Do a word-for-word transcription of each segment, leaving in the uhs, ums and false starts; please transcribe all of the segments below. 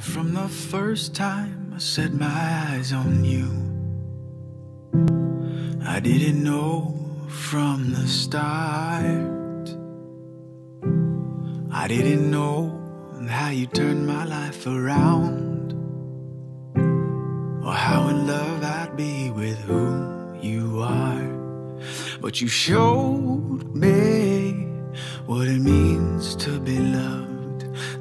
From the first time I set my eyes on you, I didn't know from the start. I didn't know how you turned my life around, or how in love I'd be with who you are. But you showed me what it means to be loved.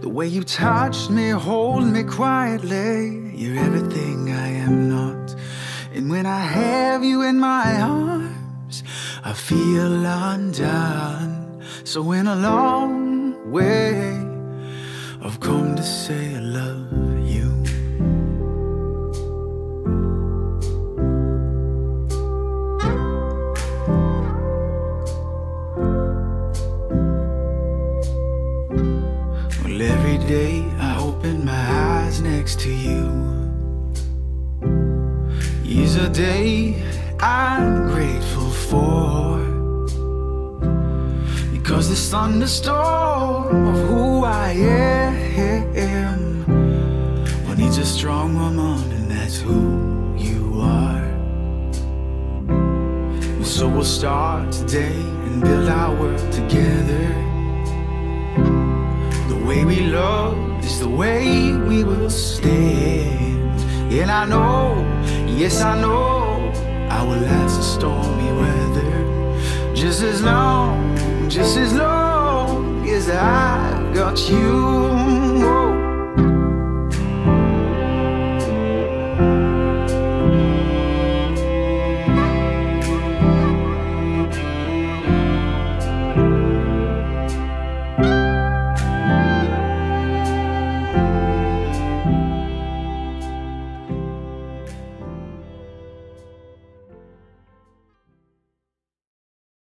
The way you touched me, hold me quietly. You're everything I am not. And when I have you in my arms, I feel undone. So in a long way, I've come to say I love you. Well, every day I open my eyes next to you is a day I'm grateful for, because this thunderstorm of who I am, well, needs a strong woman, and that's who you are. Well, so we'll start today and build our world together. The way we love is the way we will stand. And I know, yes I know, I will last the stormy weather. Just as long Just as long as I've got you.